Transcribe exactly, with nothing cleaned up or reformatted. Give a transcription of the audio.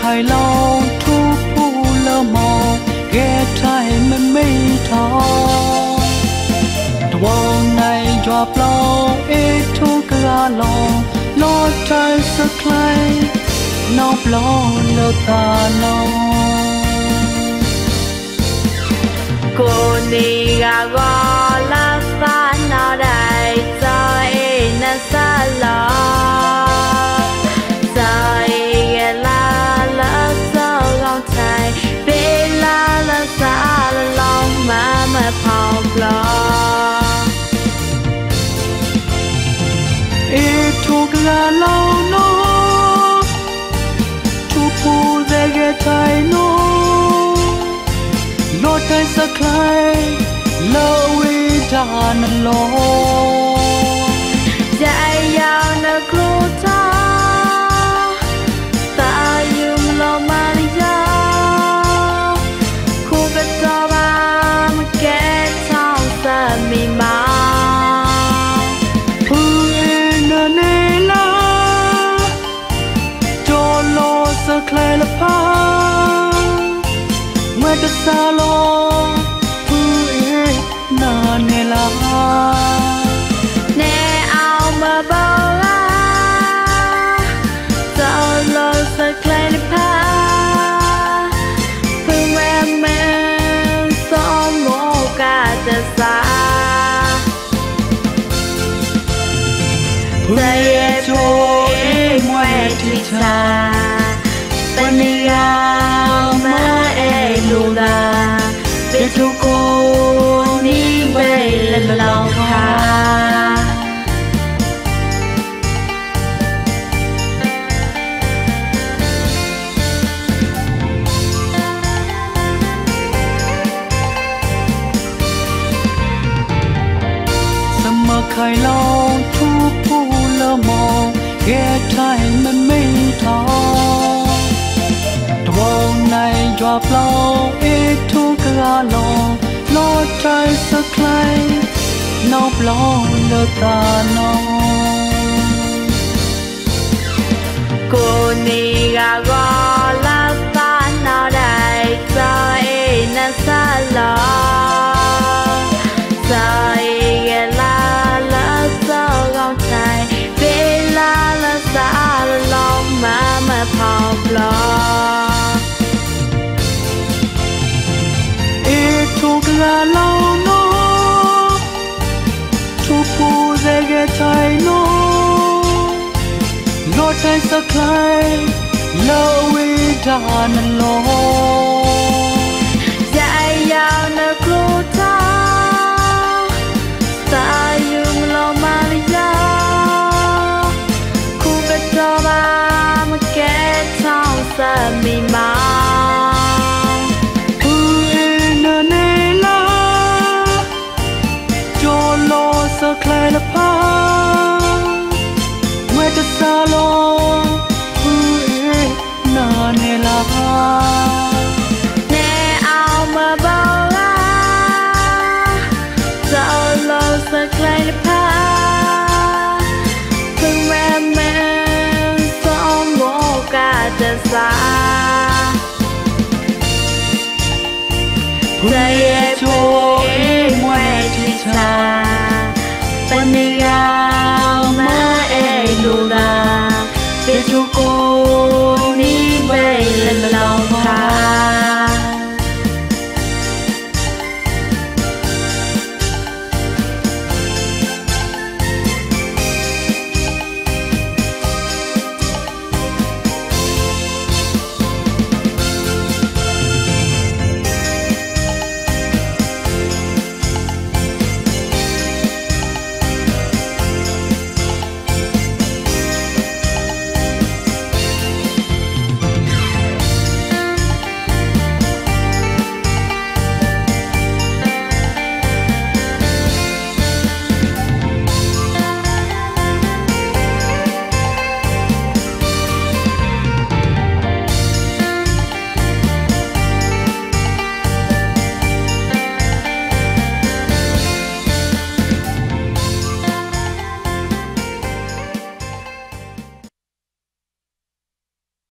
ไข่เล่าทุกผู้ละมองแก่ไทยมันไม่ท้อดวงในยอบเล่าเอทุกกระลองลอดใจสักใครนอบล้อเลิกตาลองกูนี่กะวอลาฟ้านอได้ใจน่าสลอสักใครเลวิดานลงใจยาวนักรู้ตาตายืมลมมันยาวคู่กับตาบ้านแก่เท่าสามีมาผู้เอ็นเนล่าโจโลสักใครละพาเมื่อจะสาลปัญญามาเอลูลาเป็นทุกคนนี้ไปเล่าค่ะสมัครใครเล่าทุกผู้ละมองแก่ไทยมันไม่ท้อดวงในยอบเล่าเอทุกกระลองลอดใจสักใครนอบล้อเลิกตาลองกูนี่กะวอลาฟ้านอได้ใจน่าสลอใจเกล้าละเศร้าร้องใจสาละลองมามาพอปลอเอทุกละลองนอทุกผู้เจเกไทยนอลอดใจสักใครเลวิดานลองใจยาวนักรู้ตาตายืมลองมาหรือยังสามีมาผู้เอ็นเนล่าโจโลสักใครละพาเวทสาลองผู้เอ็นเนล่าเนเอามาเบาล่าโจโลสักใครละพาถึงแม้แม้สองโมกาจะใจโจเอ๋มวยทิชาปัญญามาเอลูลาเป็นทุกคน